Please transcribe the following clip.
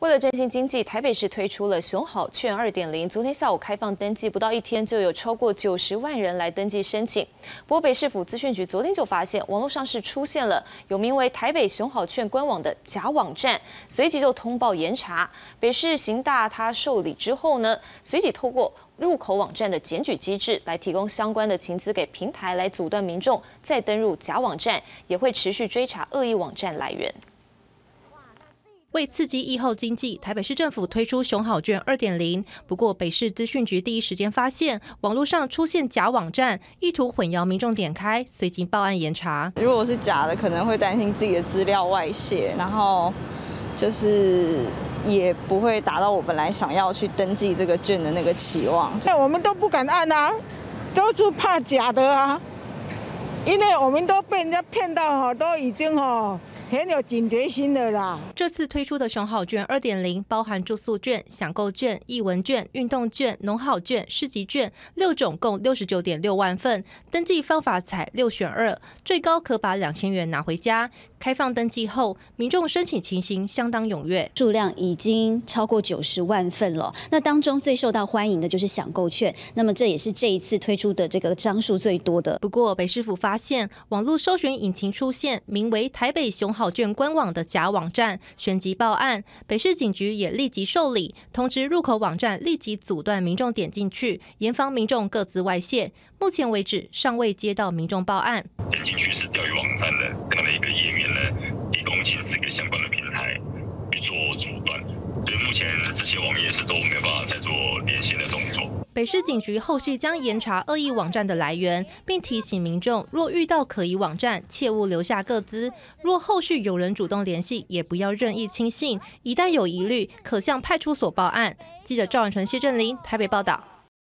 为了振兴经济，台北市推出了熊好券 2.0。昨天下午开放登记，不到一天就有超过90万人来登记申请。不过，北市府资讯局昨天就发现，网络上是出现了有名为“台北熊好券官网”的假网站，随即就通报严查。北市刑大他受理之后呢，随即透过入口网站的检举机制来提供相关的情资给平台，来阻断民众再登入假网站，也会持续追查恶意网站来源。 为刺激疫后经济，台北市政府推出熊好券 2.0。不过，北市资讯局第一时间发现网络上出现假网站，意图混淆民众点开，随即报案严查。如果是假的，可能会担心自己的资料外泄，然后就是也不会达到我本来想要去登记这个券的那个期望。那我们都不敢按啊，都是怕假的啊，因为我们都被人家骗到哈，都已经哈。 很有警觉心的啦。这次推出的熊好券 2.0 包含住宿券、享购券、艺文券、运动券、农好券、市集券6种，共69.6万份。登记方法采6选2，最高可把2000元拿回家。开放登记后，民众申请情形相当踊跃，数量已经超过90万份了。那当中最受到欢迎的就是享购券，那么这也是这一次推出的这个张数最多的。不过，北市府发现网络搜寻引擎出现名为“台北熊好”。 券官网的假网站，旋即报案，北市警局也立即受理，通知入口网站立即阻断民众点进去，严防民众各自外泄。目前为止，尚未接到民众报案。点进去是钓鱼网站的这样的一个页面呢，提供情资给相关的平台去做阻断，所以目前这些网页是都没有办法再做连线的动作。 北市警局后续将严查恶意网站的来源，并提醒民众，若遇到可疑网站，切勿留下个资；若后续有人主动联系，也不要任意轻信。一旦有疑虑，可向派出所报案。记者赵婉纯、谢振林台北报道。